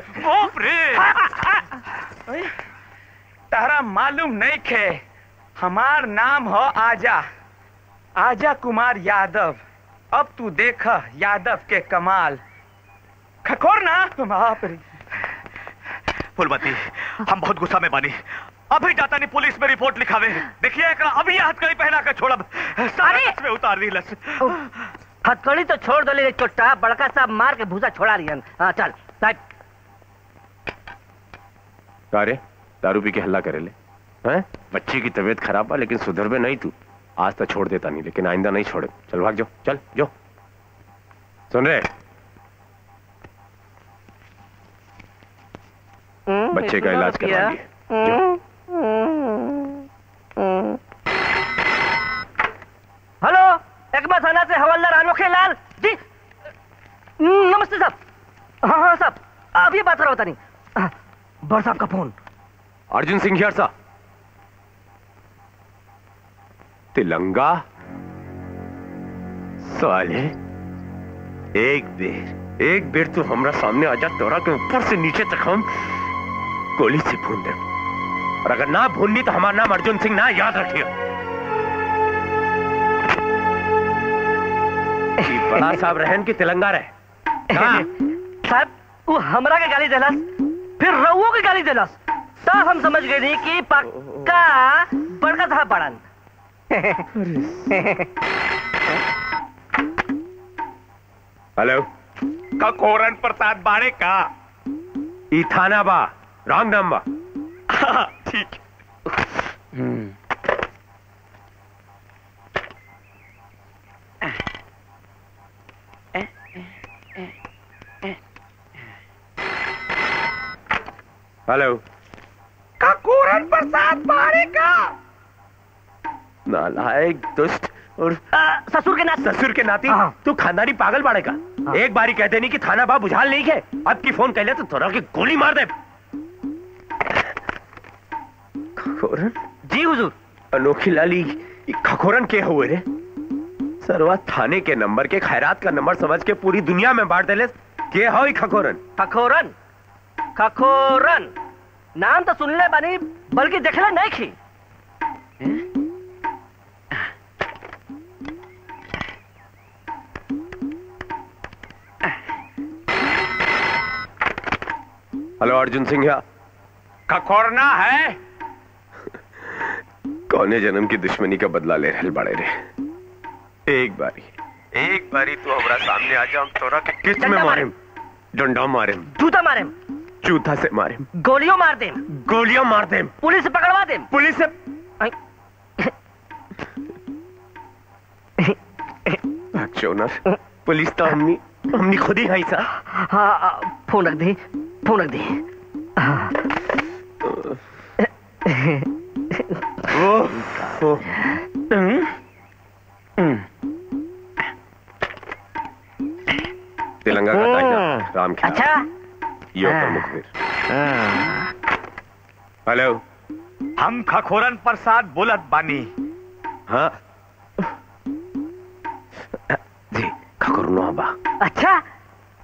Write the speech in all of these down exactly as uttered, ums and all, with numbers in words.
बाप रे। तारा मालूम नहीं खे हमार नाम हो आजा, आजा कुमार यादव। अब तू देखा यादव के कमाल। खखोर ना बाप रे। फुलमती हम बहुत गुस्सा में बानी, अभी जाता नहीं पुलिस में रिपोर्ट लिखावे। देखिए एकरा अभी हथकड़ी पहना कर छोड़ब, सारे में उतार दी लस। हथकड़ी तो छोड़ दो, चोट्टा बड़का साहब मार के भूसा छोड़ा रही। चल कारे दारू पी के हल्ला करे ले हैं? बच्ची की तबीयत खराब है लेकिन सुधर में नहीं। तू आज तो छोड़ देता नहीं लेकिन आइंदा नहीं छोड़े। चल भाग जाओ, चल जाओ। सुन रहे बच्चे का इलाज करवाएंगे। हेलो, एकबा थाना से हवलदार अनोखे लाल जी। नमस्ते साहब। हाँ हाँ साहब, अभी बात करो। बता नहीं बड़ साहब का फोन। अर्जुन सिंह यार साहब, तिलंगा साले, एक बेर एक बेर तू हमरा सामने आ जा, तोरा के ऊपर से नीचे तक हम गोली से भून दे। और अगर ना भूननी तो हमारा नाम अर्जुन सिंह ना, याद रखिए। बड़ा साहब रहन की तिलंगा रहे साहब, वो हमरा के गाली देलास फिर रउओ के गाली देलास, तब हम समझ गए नहीं कि पक्का बड़का था बड़न। हेलो खखोरन प्रसाद बाड़े का ई थाना बा, रॉन्ग नंबर। ठीक हेलो खखोरन प्रसाद बारे का नालायक दुष्ट और ससुर के नाती, ससुर के नाती तू खानदानी पागल बाड़े का। एक बारी कहते नहीं कि थाना बाप बुझाल नहीं है, अब की फोन कहले तो थोड़ा की गोली मार दे। खखोरन जी हुजूर। अनोखी लाली खखोरन के हुए रे सरवा, थाने के नंबर के खैरात का नंबर समझ के पूरी दुनिया में बांट देले के हो खखोरन। खखोरन खखोरन नाम तो सुनले बानी बल्कि देखले नहीं खी। हेलो अर्जुन सिंह या खखोरना है। कौने जन्म की दुश्मनी का बदला ले रहल बाड़े रे। एक बारी एक बारी तू हमरा सामने आ जा, हम तोरा के किच में मारे, डंडा मारे, जूता मारे, चूथा से मारे, गोलियों मार दे, गोलियों मार दे, पुलिस से पकड़वा दे, पुलिस से। पुलिस तो हमनी हमनी खुद ही है सा। हाँ फोन रख दे, फोन रख दे। तिलंगा का टाइगर राम खेला। अच्छा हेलो, हम खखोरन प्रसाद बोलत बानी। हाँ जी खखोरनो बा। अच्छा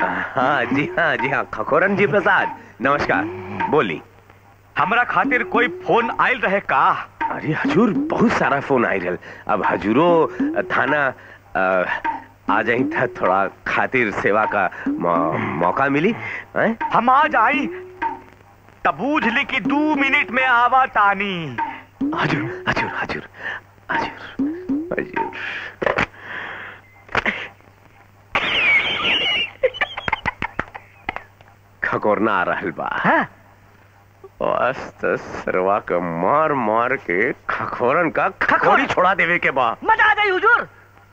हाँ जी, हाँ जी, हाँ खखोरन जी प्रसाद नमस्कार। बोली हमरा खातिर कोई फोन आयल रहे का? अरे हजूर बहुत सारा फोन आयल रहे। अब हजूरो थाना आ, आ जाई था, थोड़ा खातिर सेवा का मौका मिली है? हम आज आई तब बूझ ली कि दो मिनट में आवा तानी। हजूर हजूर हजूर हजूर हजूर। खकोरना आ रहल बा। सरवा के मार मार के खखोरन का खखोरी छोड़ा देवे के बा। मजा आ गई हुजूर,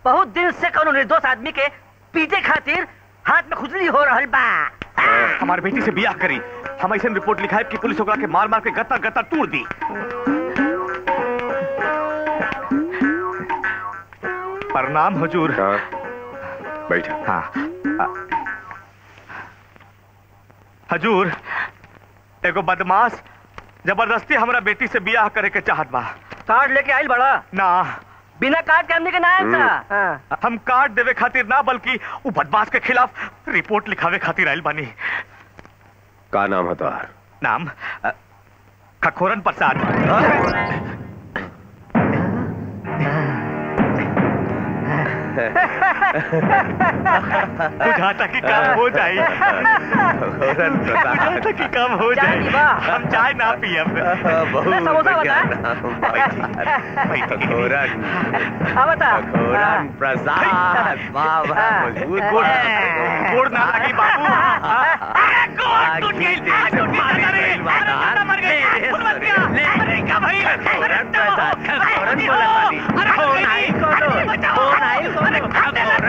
बहुत दिल से कौन निर्दोष आदमी के पीछे खातिर हाथ में खुजली हो रहल बा। हमारे बेटी से बियाह करी, हम ऐसे रिपोर्ट लिखाए कि पुलिस ओकरा के मार मार के गत्ता गत्ता टूट दी। प्रणाम हुजूर। बैठा। हाँ हुजूर, एगो बदमाश जबरदस्ती हमारा बेटी से बियाह करे के चाहत बा। कार्ड लेके आइल बड़ा ना? बिना कार्ड के हमने के ना आया। हम कार्ड देवे खातिर ना बल्कि वो बदमाश के खिलाफ रिपोर्ट लिखावे खातिर आयल बानी। का नाम है तार? नाम खखोरन प्रसाद। बुझा था कि काम हो जाए, बुझा था कि काम हो जाए, हम चाय ना पिए। बहुत समोसा बता खखोरन, खखोरन प्रसाद, बाबा मजबूत गोड़ ना लगी बाबू।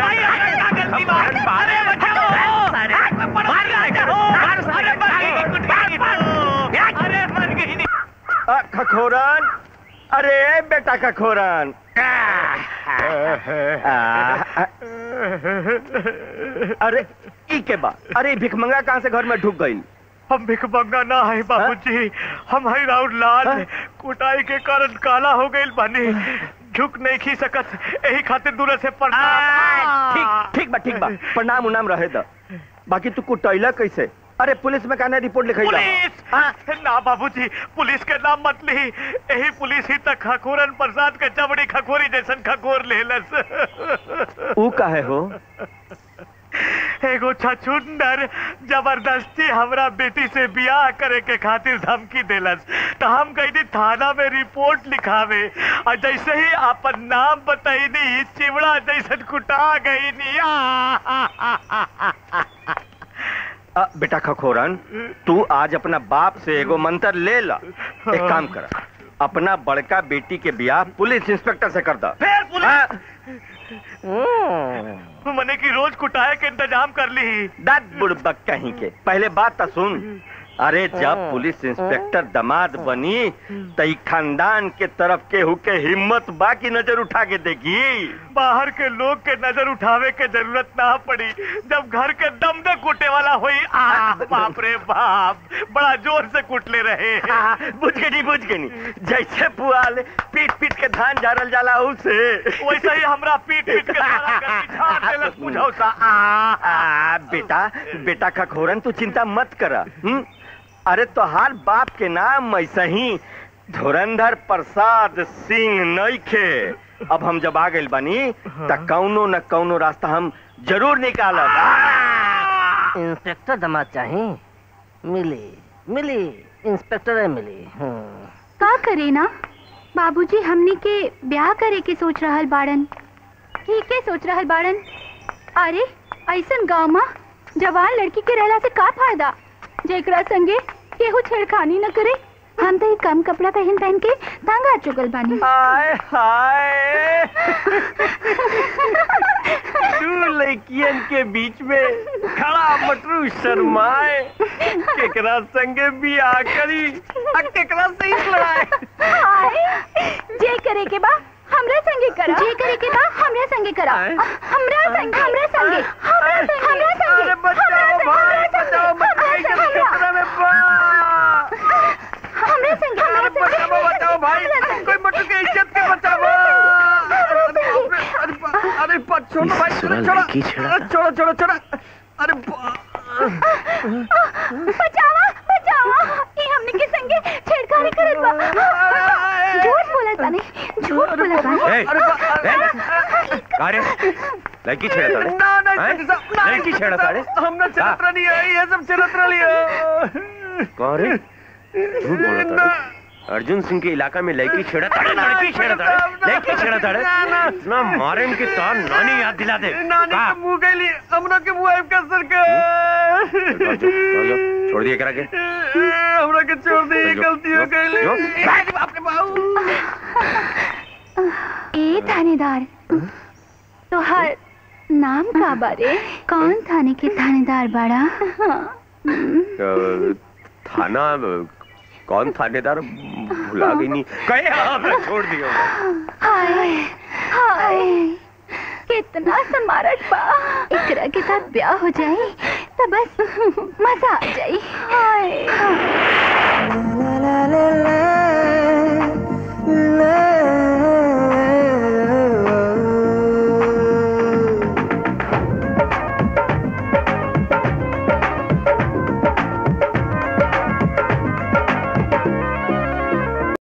अरे गलती बात पारे बचाओ, अरे मर गई नहीं। खखोरन, अरे बेटा खखोरन, अरे ई के बा, अरे भिखमंगा कहाँ से घर में ढुक गई? हम भिखमंगा ना है बाबूजी, हम है राउर लाल, कुटाई के कारण काला हो गई बनी, झुक नहीं खी सकत, यही खातिर दूर से प्रणाम। ठीक ठीक बा, ठीक बा, प्रणाम उनाम रहे दा। बाकी तू कुटैला कैसे? अरे पुलिस में कहना रिपोर्ट लिखाई दा। पुलिस ना बाबूजी, पुलिस के नाम मत ली, यही पुलिस ही तक खखोरन प्रसाद के चबड़ी खखोरी जैसन खखोर लेलस। ऊ काहे हो? एगो छछुंदर जबरदस्ती हमारा बेटी से ब्याह करे के खातिर धमकी देलस, तो हम कहीं थाना में रिपोर्ट लिखावे, और जैसे ही आपन नाम बताई चिवड़ा जैसन कुटा गई। बेटा खखोरन, तू आज अपना बाप से एगो मंत्र ले ला। एक काम कर, अपना बड़का बेटी के ब्याह पुलिस इंस्पेक्टर से कर दा। फिर पुलिस मने की रोज कुटाए के इंतजाम कर ली। दाद बुड़बक कहीं के, पहले बात तो सुन। अरे जब पुलिस इंस्पेक्टर दामाद बनी तो खानदान के तरफ के हुके हिम्मत बाकी नजर उठा के देखी। बाहर के लोग के नजर उठावे के जरूरत ना पड़ी, जब घर के दम दे कुटे वाला हुई। बाप रे बाप, बड़ा जोर से कुटले रहे। बुझ गई बुझ गई, जैसे पुआल पीट पीट के धान झारल जाला उसे वैसे ही हमरा पीट पीट के। बेटा बेटा खखोरन, तू चिंता मत करा। अरे तोहार बाप के नाम ऐसा ही धुरंधर प्रसाद सिंह नईखे। अब हम जब आ गए बनी तो कौनो न कौनो रास्ता हम जरूर निकाल। इंस्पेक्टर दमा चाहिए, मिली मिली इंस्पेक्टर मिली। का करे ना बाबूजी, हमने के ब्याह करे के सोच रहा बाड़न। ठीक है सोच रहा बाड़न, अरे ऐसा गाँव में जवान लड़की के रहला से का फायदा, जेकरा संगे केहू छेड़खानी न करे। हम तो कम कपड़ा पहन पहन के तंगा चुगल बानी। हाय हाय, तू लड़कियन के बीच में खड़ा मटरू शर्माए, केकरा संगे भी आ करी आ केकरा से इस लड़ाई। हाय, जे करे के बा हमरा संगे करा, जे करे के बा हमरा संगे करा, हमरा संगे हमरा संगे हमरा संगे हमरा संगे। अरे बचाओ भाई, बचाओ भाई, खतरा में बा हमरा संगे। अरे बचाओ बचाओ भाई, कोई मटू के इज्जत के बचाओ। अरे अरे बच्चों भाई, छोड़ो छोड़ो छोड़ो छोड़ो। अरे बचाओ बचाओ, ये हमने के संगे छेड़खानी करत बा, झूठ बोला ताने, झूठ बोला ताने। अरे लड़की छेड़ा ताने, ना ना लड़की छेड़ा ताने, हमने छेड़तरा नहीं है, ये सब छेड़तरा लिया। अरे झूठ बोला ताने, अर्जुन सिंह के इलाका में लड़की छेड़ा ताने, लड़की छेड़ा ताने, लड़की छेड़ा ताने। ना मारे इनके तान, नानी याद दिला दे। नानी के मुंह के लिए, हमने के मुंह का सर का छोड़ दिया करा के, हमरा के छोड़ दे, गलती हो गई। अपने बाबू ए थानेदार, तो हर नाम का बारे? कौन थाने के थानेदार बाड़ा? थाना कौन थानेदार भुला गई नहीं, कहे आप छोड़ दियो। हाय हाय, कितना समारट बा, एकरा के साथ ब्याह हो जाए तो बस मजा आ जाए।